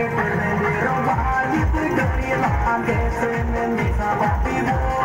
I'm